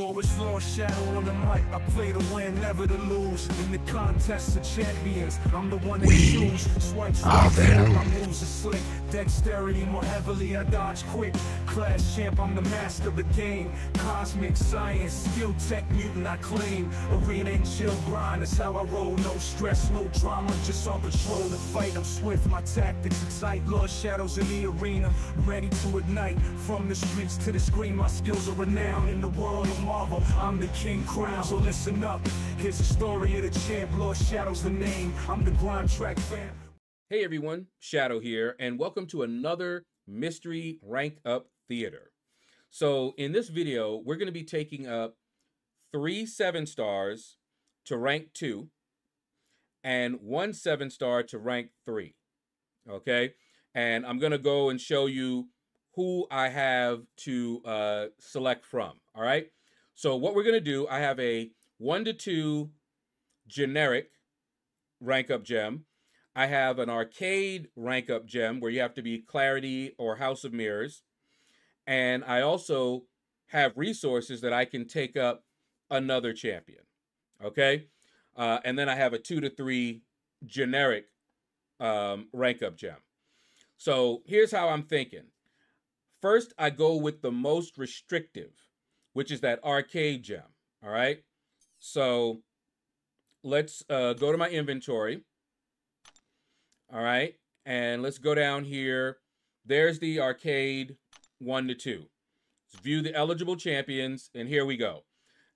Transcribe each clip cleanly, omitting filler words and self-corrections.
go. It's Lord Shaedow on the mic. I play to win, never to lose. In the contest of champions, I'm the one that choose. Swipes are them. My moves are slick. Dexterity more heavily, I dodge quick. Class champ, I'm the master of the game. Cosmic science, skill tech, mutant I claim. Arena and chill grind, that's how I roll. No stress, no drama, just on patrol to fight. I'm swift, my tactics excite. Lord Shaedows in the arena, ready to ignite. From the streets to the screen, my skills are renowned. In the world of Marvel, I'm the king crown. So listen up, here's the story of the champ. Lord Shaedows the name, I'm the grind track fan. Hey everyone, Shaedow here, and welcome to another Mystery Rank Up Theater. So in this video, we're going to be taking up 3 7-stars to rank 2 and 1 7-star to rank 3. Okay, and I'm going to go and show you who I have to select from. All right, so what we're going to do, I have a 1 to 2 generic rank up gem. I have an arcade rank up gem where you have to be Clarity or House of Mirrors. And I also have resources that I can take up another champion. Okay. And then I have a 2 to 3 generic rank up gem. So here's how I'm thinking. First, I go with the most restrictive, which is that arcade gem. All right. So let's go to my inventory. All right, and let's go down here. There's the arcade 1 to 2. Let's view the eligible champions, and here we go.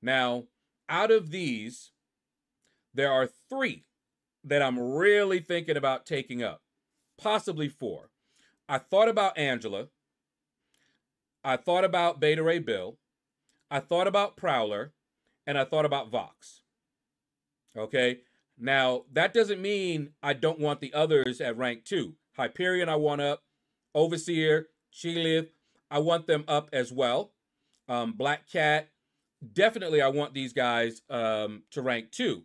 Now, out of these, there are 3 that I'm really thinking about taking up, possibly 4. I thought about Angela. I thought about Beta Ray Bill. I thought about Prowler, and I thought about Vox. Okay. Now, that doesn't mean I don't want the others at rank 2. Hyperion I want up, Overseer, Chilith, I want them up as well. Black Cat, definitely I want these guys to rank 2.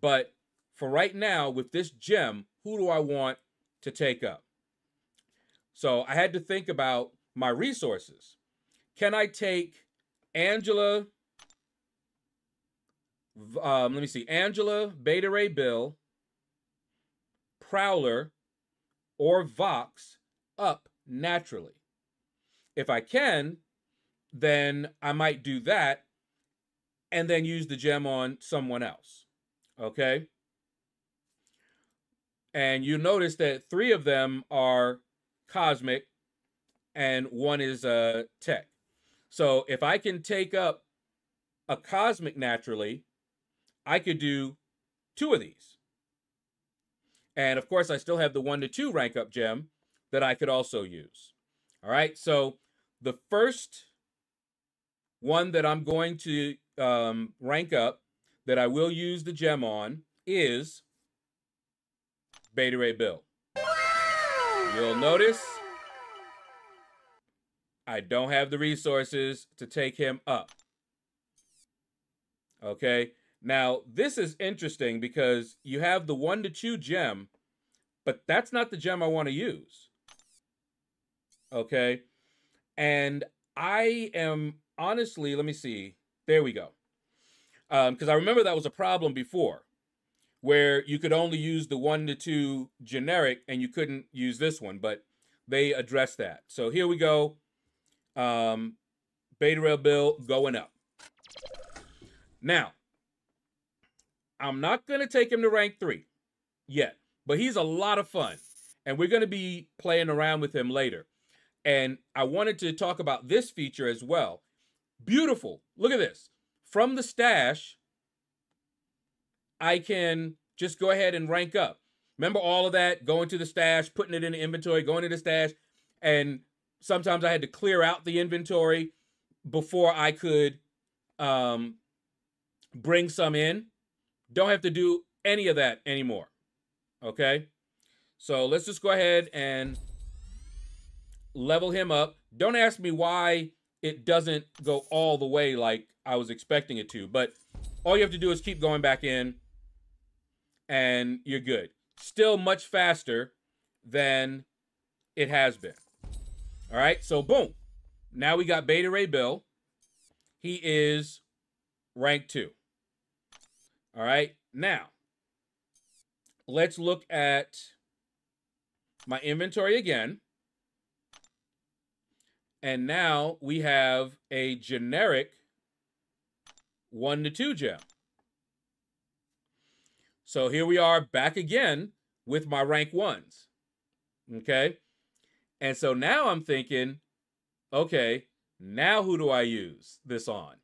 But for right now, with this gem, who do I want to take up? So I had to think about my resources. Can I take Angela... let me see, Angela, Beta Ray Bill, Prowler, or Vox up naturally? If I can, then I might do that and then use the gem on someone else, okay? And you notice that 3 of them are cosmic and 1 is tech. So if I can take up a cosmic naturally, I could do 2 of these. And of course, I still have the 1 to 2 rank up gem that I could also use. All right, so the first one that I'm going to rank up that I will use the gem on is Beta Ray Bill. You'll notice I don't have the resources to take him up. Okay. Now, this is interesting because you have the 1 to 2 gem, but that's not the gem I want to use. Okay. And I am honestly, let me see. There we go. Because I remember that was a problem before where you could only use the 1 to 2 generic and you couldn't use this one, but they addressed that. So here we go. Beta Ray Bill going up. Now, I'm not going to take him to rank 3 yet, but he's a lot of fun, and we're going to be playing around with him later. And I wanted to talk about this feature as well. Beautiful. Look at this. From the stash, I can just go ahead and rank up. Remember all of that, going to the stash, putting it in the inventory, going to the stash, and sometimes I had to clear out the inventory before I could bring some in. Don't have to do any of that anymore, okay? So let's just go ahead and level him up. Don't ask me why it doesn't go all the way like I was expecting it to, but all you have to do is keep going back in, and you're good. Still much faster than it has been. All right, so boom. Now we got Beta Ray Bill. he is rank 2. All right. Now, let's look at my inventory again. And now we have a generic 1-2 gem. So here we are back again with my rank 1s. Okay. And so now I'm thinking, okay, now who do I use this on?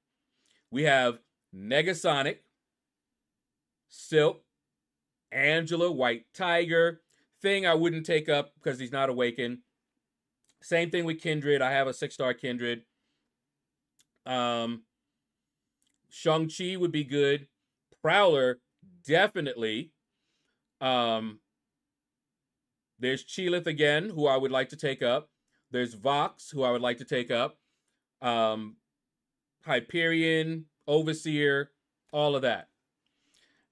We have Negasonic, Silk, Angela, White Tiger. Thing I wouldn't take up because he's not awakened. Same thing with Kindred. I have a 6-star Kindred. Shang-Chi would be good. Prowler, definitely. There's Chilith again, who I would like to take up. There's Vox, who I would like to take up. Hyperion, Overseer, all of that.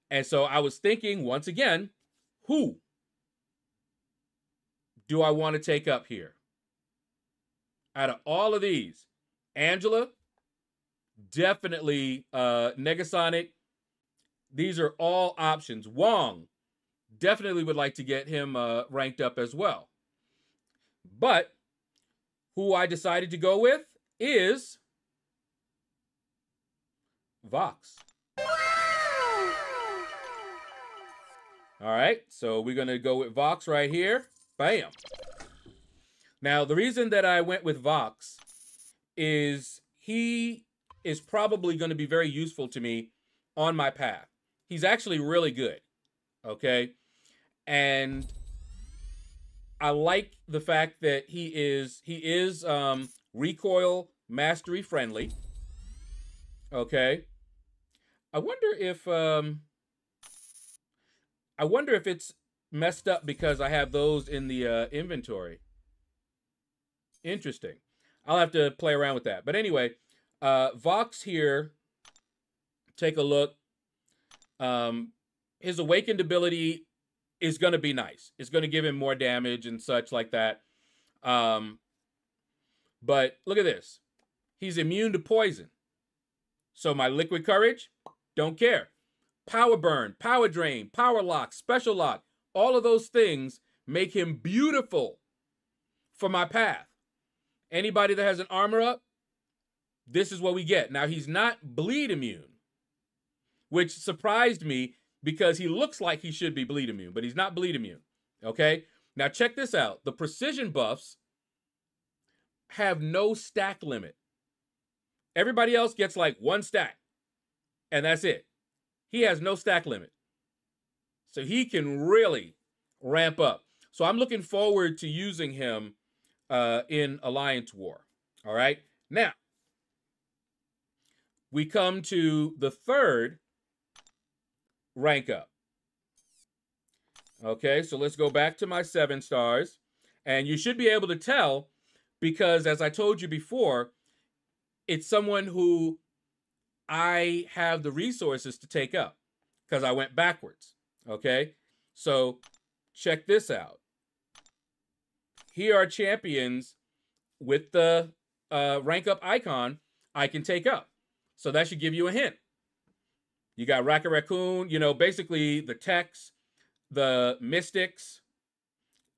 And so I was thinking, once again, who do I want to take up here? Out of all of these, Angela, definitely Negasonic. These are all options. Wong, definitely would like to get him ranked up as well. But who I decided to go with is Vox. All right, so we're going to go with Vox right here. Bam. Now, the reason that I went with Vox is he is probably going to be very useful to me on my path. He's actually really good, okay? And I like the fact that he is recoil mastery friendly, okay? I wonder if it's messed up because I have those in the inventory. Interesting. I'll have to play around with that. But anyway, Vox here, take a look. His awakened ability is going to be nice. It's going to give him more damage and such like that. But look at this. He's immune to poison. So my liquid courage, don't care. Power burn, power drain, power lock, special lock. All of those things make him beautiful for my path. Anybody that has an armor up, this is what we get. Now, he's not bleed immune, which surprised me because he looks like he should be bleed immune, but he's not bleed immune, okay? Now, check this out. The precision buffs have no stack limit. Everybody else gets like 1 stack, and that's it. He has no stack limit, so he can really ramp up. So I'm looking forward to using him in Alliance War. All right. Now, we come to the 3rd rank up. Okay, so let's go back to my 7 stars. And you should be able to tell because, as I told you before, it's someone who I have the resources to take up because I went backwards. Okay, so check this out. Here are champions with the rank up icon I can take up. So that should give you a hint. You got Rocket Raccoon, you know, basically the techs, the mystics.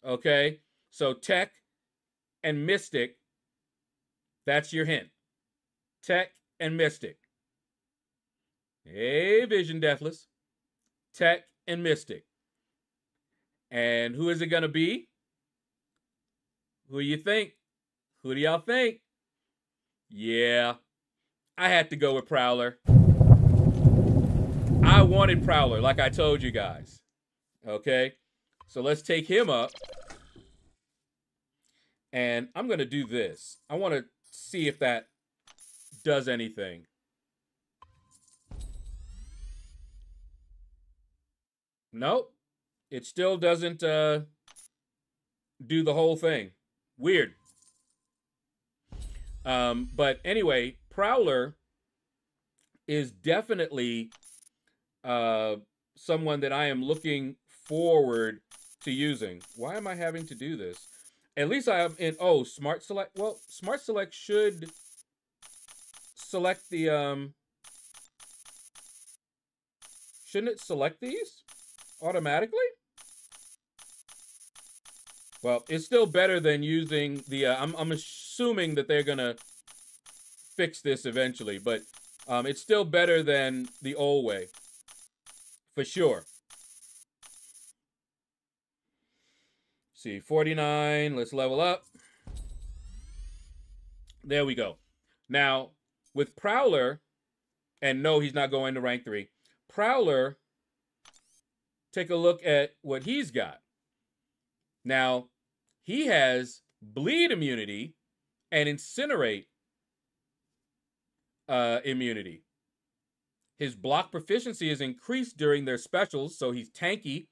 Okay, so tech and mystic, that's your hint. Tech and mystic. Hey, Vision Deathless. Tech and mystic. And who is it going to be? Who do you think? Who do y'all think? Yeah, I had to go with Prowler. I wanted Prowler, like I told you guys. Okay, so let's take him up. And I'm going to do this. I want to see if that does anything. Nope, it still doesn't do the whole thing. Weird. But anyway, Prowler is definitely someone that I am looking forward to using. Why am I having to do this? At least I am in, oh, Smart Select. Well, Smart Select should select the, shouldn't it select these automatically? Well, it's still better than using the, I'm assuming that they're going to fix this eventually, but it's still better than the old way, for sure. See, 49, let's level up. There we go. Now, with Prowler, and no, he's not going to rank 3, Prowler, take a look at what he's got. Now, he has bleed immunity and incinerate immunity. His block proficiency is increased during their specials, so he's tanky.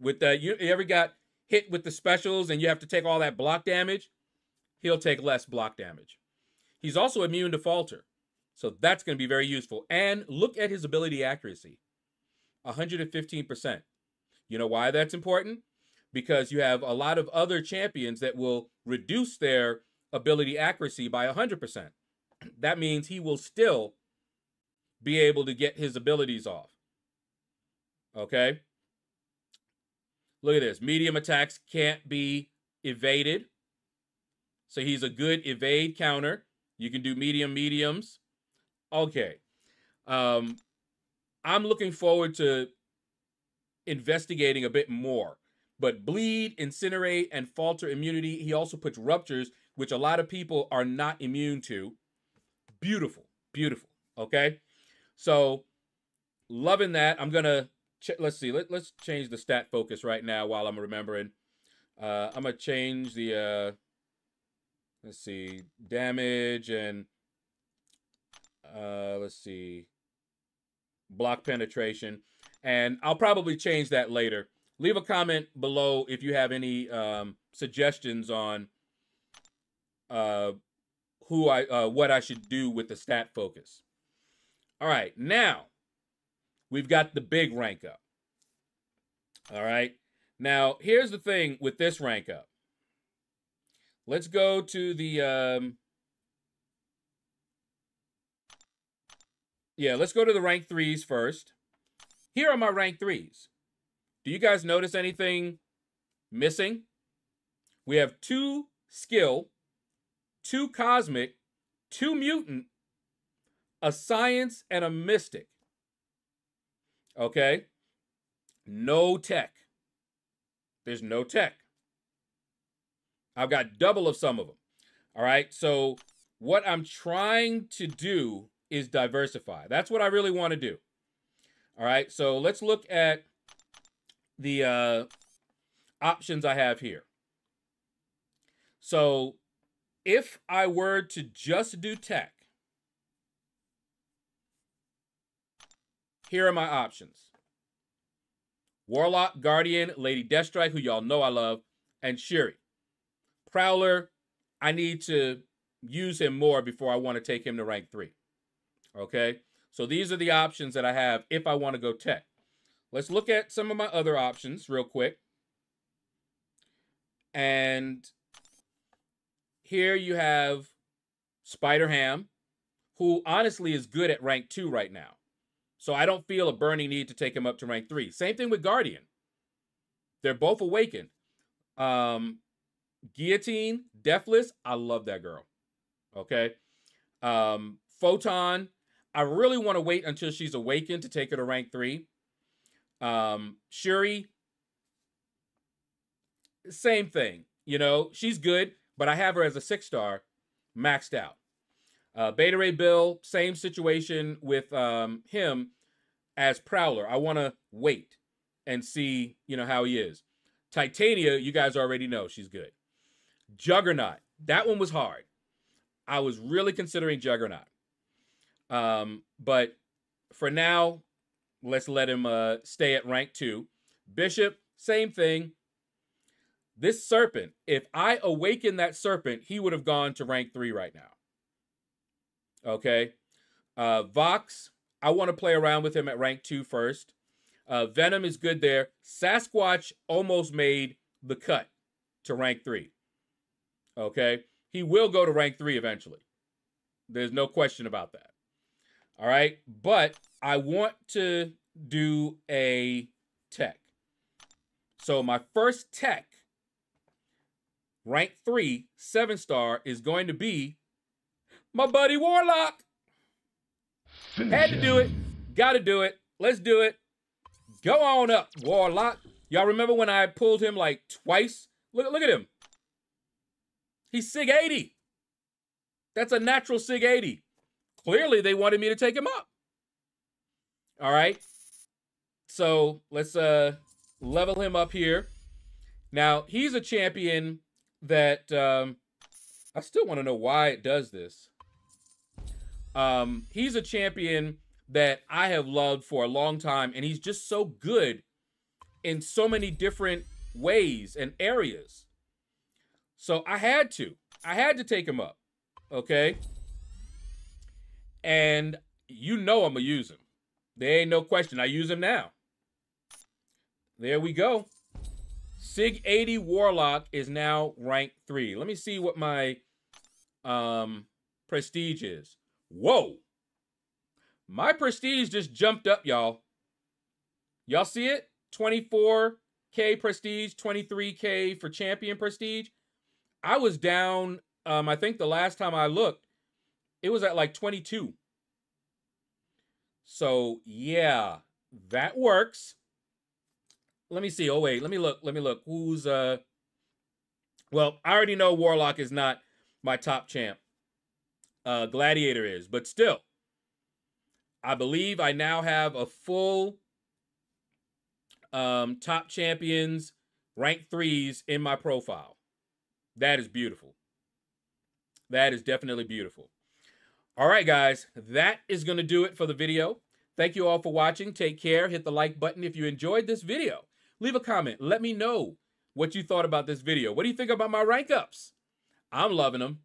With the, you ever got hit with the specials and you have to take all that block damage? He'll take less block damage. He's also immune to falter, so that's going to be very useful. And look at his ability accuracy, 115%. You know why that's important? Because you have a lot of other champions that will reduce their ability accuracy by 100%. That means he will still be able to get his abilities off. Okay? Look at this. Medium attacks can't be evaded. So he's a good evade counter. You can do mediums. Okay. I'm looking forward to investigating a bit more. But bleed, incinerate, and falter immunity. He also puts ruptures, which a lot of people are not immune to. Beautiful, beautiful, okay? So, loving that. I'm going to, let's see, let's change the stat focus right now while I'm remembering. I'm going to change the, let's see, damage and, let's see, block penetration. And I'll probably change that later. Leave a comment below if you have any suggestions on what I should do with the stat focus. All right, now we've got the big rank up. All right, now here's the thing with this rank up. Let's go to the let's go to the rank 3s first. Here are my rank 3s. Do you guys notice anything missing? We have 2 skill, 2 cosmic, 2 mutant, a science, and a mystic. Okay? No tech. There's no tech. I've got double of some of them. All right? So what I'm trying to do is diversify. That's what I really want to do. All right? So let's look at the options I have here. So if I were to just do tech, here are my options. Warlock, Guardian, Lady Deathstrike, who y'all know I love, and Shuri. Prowler, I need to use him more before I want to take him to rank 3. Okay? So these are the options that I have if I want to go tech. Let's look at some of my other options real quick. And here you have Spider-Ham, who honestly is good at rank 2 right now. So I don't feel a burning need to take him up to rank 3. Same thing with Guardian. They're both awakened. Guillotine, Deathless, I love that girl. Okay. Photon, I really want to wait until she's awakened to take her to rank 3. Shuri, same thing. You know, she's good, but I have her as a 6-star maxed out. Beta Ray Bill, same situation with him as Prowler. I want to wait and see, you know, how he is. Titania, you guys already know she's good. Juggernaut, that one was hard. I was really considering Juggernaut. But for now, let's let him stay at rank 2. Bishop, same thing. This serpent, if I awaken that serpent, he would have gone to rank 3 right now. Okay. Vox, I want to play around with him at rank 2 first. Venom is good there. Sasquatch almost made the cut to rank 3. Okay. He will go to rank 3 eventually. There's no question about that. All right. But I want to do a tech. So my first tech, rank 3, 7-star, is going to be my buddy Warlock. Had to do it. Got to do it. Let's do it. Go on up, Warlock. Y'all remember when I pulled him like twice? Look at him. He's Sig 80. That's a natural Sig 80. Clearly, they wanted me to take him up. All right. So let's level him up here. Now, he's a champion that I still want to know why it does this. He's a champion that I have loved for a long time, and he's just so good in so many different ways and areas. So I had to take him up, okay? And you know I'm gonna use him. There ain't no question, I use him now. There we go. Sig 80 Warlock is now rank 3. Let me see what my prestige is. Whoa. My prestige just jumped up, y'all. Y'all see it? 24K prestige, 23K for champion prestige. I was down, I think the last time I looked, it was at like 22. So, yeah, that works. Let me see. Oh, wait, let me look. Who's, well, I already know Warlock is not my top champ. Gladiator is, but still. I believe I now have a full top champions rank 3s in my profile. That is beautiful. That is definitely beautiful. All right, guys, that is going to do it for the video. Thank you all for watching. Take care. Hit the like button if you enjoyed this video. Leave a comment. Let me know what you thought about this video. What do you think about my rank ups? I'm loving them.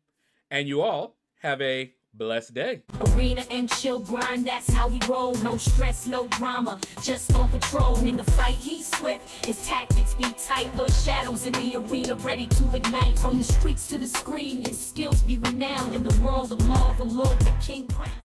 And you all have a blessed day. Arena and chill grind, that's how we roll. No stress, no drama, just on patrol. In the fight, he's swift, his tactics be tight. Lord Shaedows in the arena, ready to ignite. From the streets to the screen, his skills be renowned. In the world of Marvel, Lord the King.